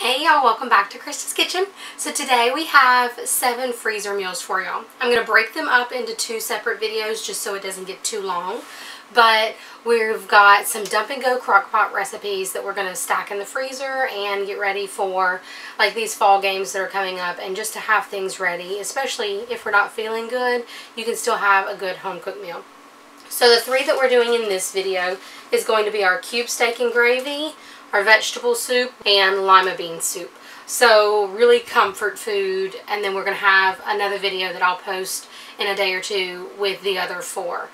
Hey y'all, welcome back to Krista's Kitchen. So today we have 7 freezer meals for y'all. I'm going to break them up into 2 separate videos just so it doesn't get too long. But we've got some dump and go Crock-Pot recipes that we're going to stack in the freezer and get ready for like these fall games that are coming up, and just to have things ready, especially if we're not feeling good, you can still have a good home cooked meal. So the 3 that we're doing in this video is going to be our cube steak and gravy, our vegetable soup, and lima bean soup. So really comfort food, and then we're going to have another video that I'll post in a day or two with the other 4.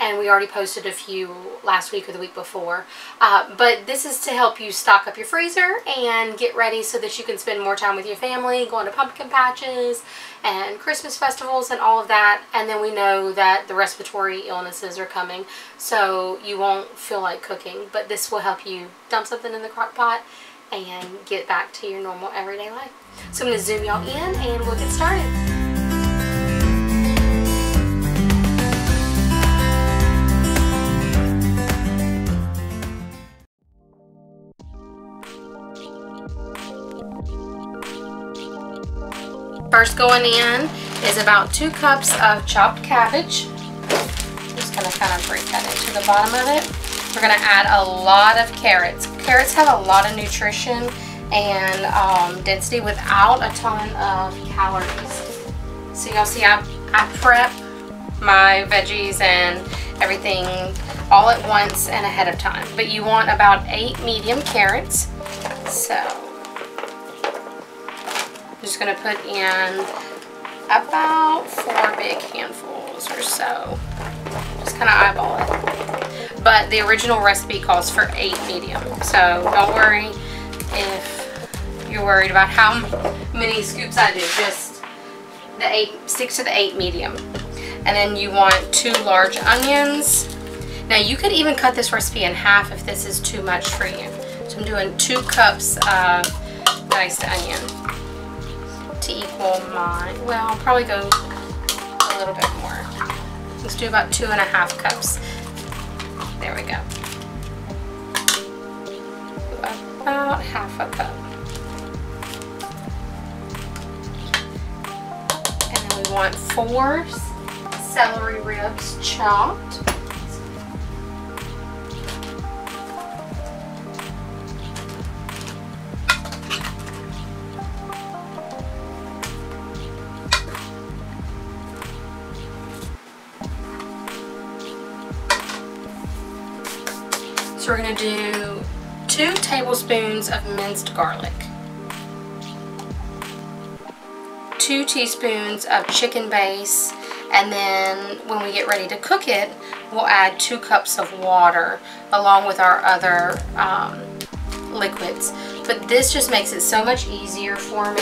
And we already posted a few last week or the week before. But this is to help you stock up your freezer and get ready so that you can spend more time with your family, going to pumpkin patches and Christmas festivals and all of that. And then we know that the respiratory illnesses are coming, so you won't feel like cooking. But this will help you dump something in the crock pot and get back to your normal everyday life. So I'm going to zoom y'all in and we'll get started. First going in is about 2 cups of chopped cabbage. I'm just going to kind of break that into the bottom of it. We're going to add a lot of carrots. Carrots have a lot of nutrition and density without a ton of calories. So y'all see I prep my veggies and everything all at once and ahead of time. But you want about 8 medium carrots. So I'm just going to put in about 4 big handfuls or so. Just kind of eyeball it. But the original recipe calls for 8 medium. So don't worry if you're worried about how many scoops I do. Just the 8, stick to the 8 medium. And then you want 2 large onions. Now you could even cut this recipe in half if this is too much for you. So I'm doing 2 cups of diced onion to equal mine. Well, I'll probably go a little bit more. Let's do about 2.5 cups. There we go. About half a cup. And then we want 4 celery ribs chopped. We're going to do 2 tablespoons of minced garlic, 2 teaspoons of chicken base, and then when we get ready to cook it, we'll add 2 cups of water along with our other liquids. But this just makes it so much easier for me,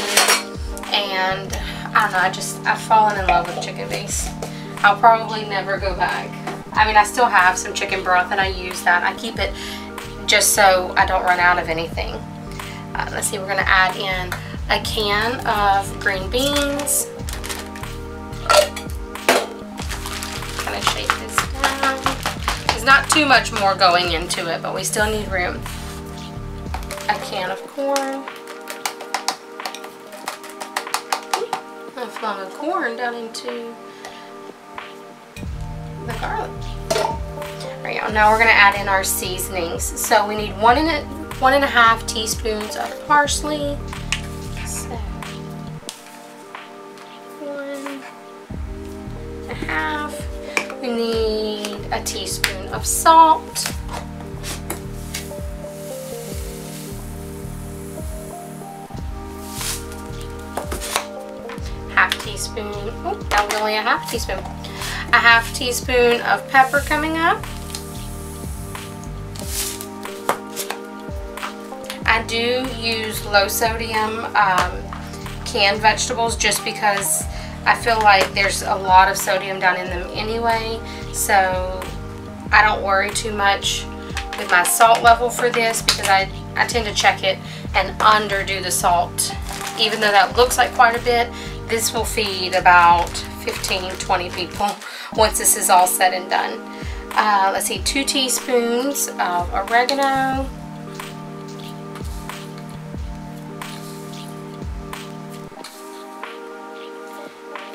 and I don't know, I've fallen in love with chicken base. I'll probably never go back. I mean, I still have some chicken broth and I use that. I keep it just so I don't run out of anything. Let's see, we're going to add in a can of green beans. Kind of shake this down. There's not too much more going into it, but we still need room. A can of corn. I flung a corn down into the garlic. Alright, y'all, now we're going to add in our seasonings. So we need 1.5 teaspoons of parsley. So 1.5. We need a teaspoon of salt. Half teaspoon. Oh, that was only a half teaspoon. A half teaspoon of pepper coming up. I do use low sodium canned vegetables just because I feel like there's a lot of sodium down in them anyway, so I don't worry too much with my salt level for this because I tend to check it and underdo the salt. Even though that looks like quite a bit, this will feed about 15-20 people once this is all said and done. Let's see, 2 teaspoons of oregano,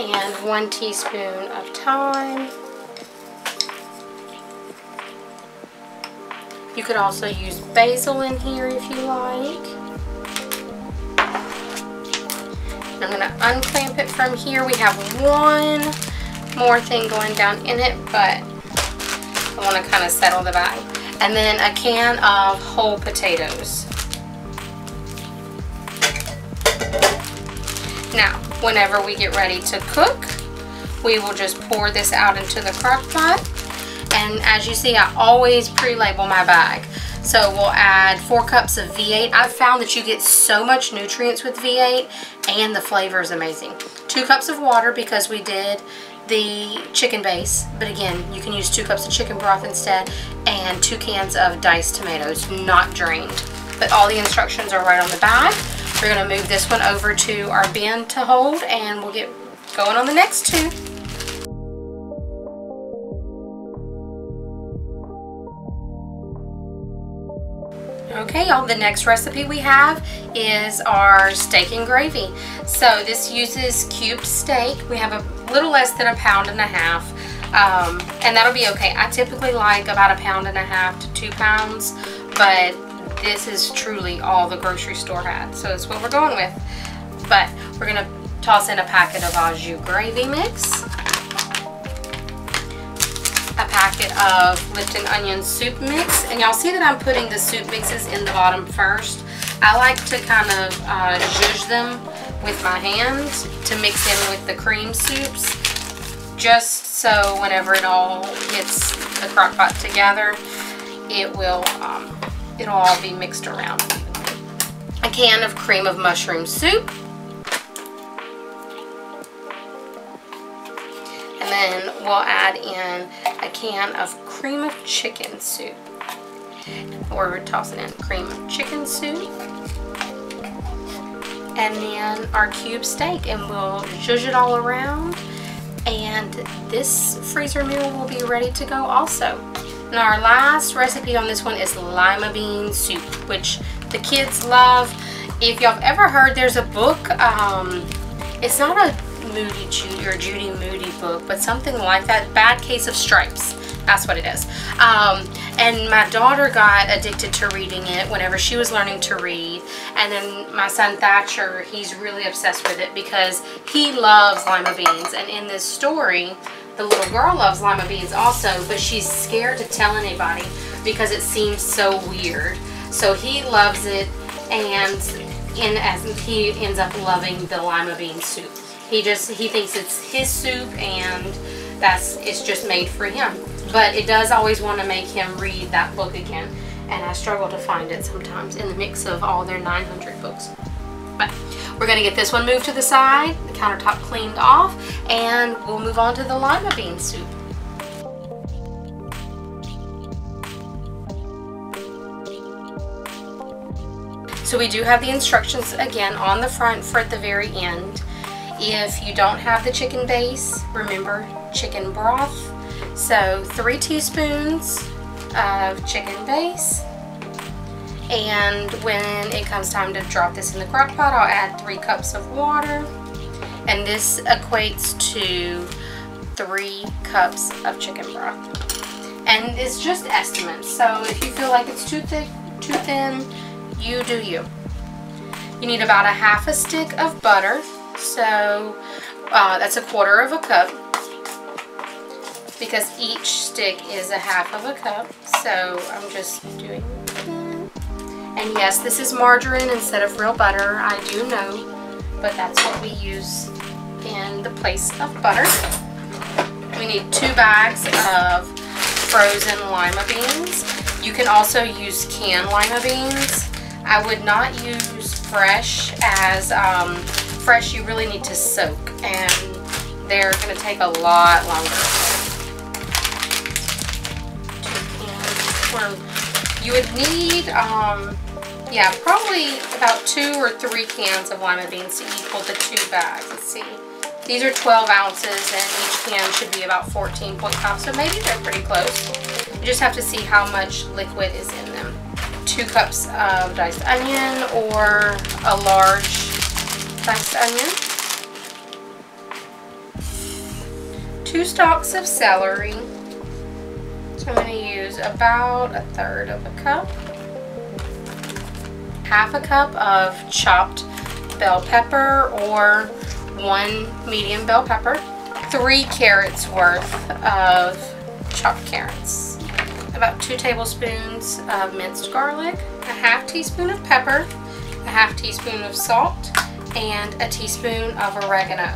and 1 teaspoon of thyme. You could also use basil in here if you like. I'm going to unclamp it from here. We have one more thing going down in it, but I want to kind of settle the bag. And then a can of whole potatoes. Now, whenever we get ready to cook, we will just pour this out into the crock pot. And as you see, I always pre-label my bag. So we'll add 4 cups of V8. I've found that you get so much nutrients with V8 and the flavor is amazing. 2 cups of water because we did the chicken base, but again, you can use 2 cups of chicken broth instead, and 2 cans of diced tomatoes, not drained. But all the instructions are right on the bag. We're gonna move this one over to our bin to hold and we'll get going on the next two. Okay, y'all, the next recipe we have is our steak and gravy. So this uses cubed steak. We have a little less than 1.5 pounds, and that'll be okay. I typically like about 1.5 pounds to 2 pounds, but this is truly all the grocery store had. So it's what we're going with. But we're gonna toss in a packet of au jus gravy mix, a packet of Lipton onion soup mix, and y'all see that I'm putting the soup mixes in the bottom first. I like to kind of zhuzh them with my hands to mix in with the cream soups, just so whenever it all hits the crock pot together, it will it'll all be mixed around. A can of cream of mushroom soup. Then we'll add in a can of cream of chicken soup. We're tossing in cream of chicken soup. And then our cube steak, and we'll zhuzh it all around. And this freezer meal will be ready to go also. Now our last recipe on this one is lima bean soup, which the kids love. If y'all have ever heard, there's a book, it's not a Judy Moody book, but something like that. Bad Case of Stripes, that's what it is. And my daughter got addicted to reading it whenever she was learning to read, and then my son Thatcher, he's really obsessed with it because he loves lima beans. And in this story, the little girl loves lima beans also, but she's scared to tell anybody because it seems so weird. So he loves it, and as he ends up loving the lima bean soup. He thinks it's his soup, and it's just made for him. But it does always want to make him read that book again, and I struggle to find it sometimes in the mix of all their 900 books. But we're gonna get this one moved to the side, the countertop cleaned off, and we'll move on to the lima bean soup. So we do have the instructions again on the front for at the very end. If you don't have the chicken base, remember chicken broth. So 3 teaspoons of chicken base. And when it comes time to drop this in the crock pot, I'll add 3 cups of water. And this equates to 3 cups of chicken broth. And it's just estimates. So if you feel like it's too thick, too thin, you do you. You need about 1/2 stick of butter. So that's 1/4 cup, because each stick is 1/2 cup. So I'm just doing that. And yes, this is margarine instead of real butter, I do know, but that's what we use in the place of butter. We need 2 bags of frozen lima beans. You can also use canned lima beans. I would not use fresh, as fresh you really need to soak, and they're going to take a lot longer. 2 cans. Well, you would need yeah, probably about 2 or 3 cans of lima beans to equal the 2 bags. Let's see, these are 12 ounces and each can should be about 14.5, so maybe they're pretty close. You just have to see how much liquid is in them. 2 cups of diced onion, or a large diced onion. 2 stalks of celery. So I'm going to use about 1/3 of a cup. Half a cup of chopped bell pepper or 1 medium bell pepper. 3 carrots worth of chopped carrots. About 2 tablespoons of minced garlic. A half teaspoon of pepper. A half teaspoon of salt. And a teaspoon of oregano.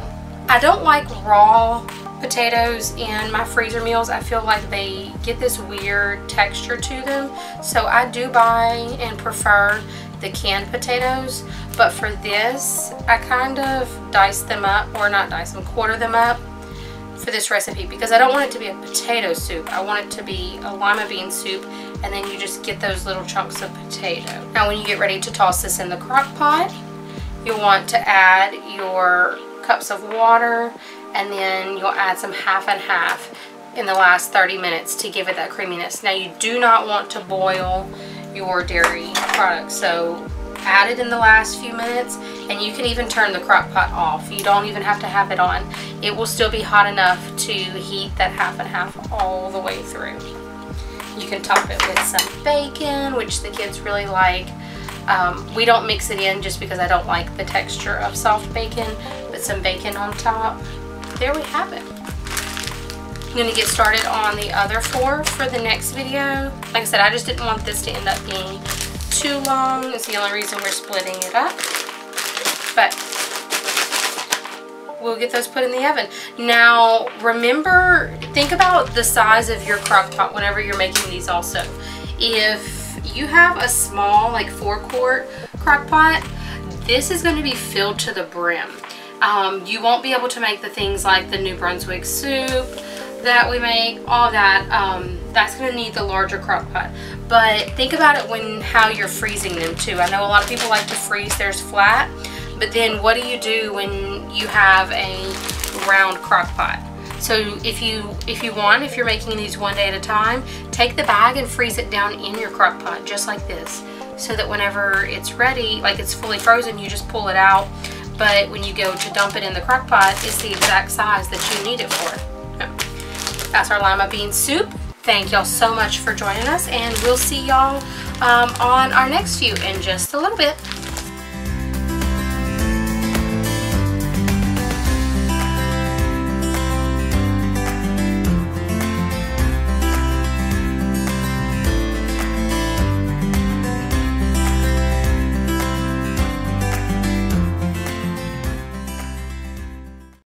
I don't like raw potatoes in my freezer meals. I feel like they get this weird texture to them, so I do buy and prefer the canned potatoes, but for this I kind of dice them up, or not dice them, quarter them up for this recipe, because I don't want it to be a potato soup. I want it to be a lima bean soup, and then you just get those little chunks of potato. Now when you get ready to toss this in the crock pot, you'll want to add your cups of water, and then you'll add some half and half in the last 30 minutes to give it that creaminess. Now you do not want to boil your dairy products, so add it in the last few minutes, and you can even turn the crock pot off. You don't even have to have it on. It will still be hot enough to heat that half and half all the way through. You can top it with some bacon, which the kids really like. We don't mix it in just because I don't like the texture of soft bacon, but some bacon on top. There we have it. I'm going to get started on the other 4 for the next video. Like I said, I just didn't want this to end up being too long. It's the only reason we're splitting it up. But we'll get those put in the oven. Now, remember, think about the size of your crock pot whenever you're making these also. If you have a small, like 4-quart crock pot, this is going to be filled to the brim. You won't be able to make the things like the New Brunswick soup that we make, all that. That's going to need the larger crock pot. But think about it when how you're freezing them too. I know a lot of people like to freeze theirs flat, but then what do you do when you have a round crock pot? So if you're making these one day at a time, take the bag and freeze it down in your crock pot, just like this, so that whenever it's ready, like it's fully frozen, you just pull it out. But when you go to dump it in the crock pot, it's the exact size that you need it for. So, that's our lima bean soup. Thank y'all so much for joining us, and we'll see y'all on our next few in just a little bit.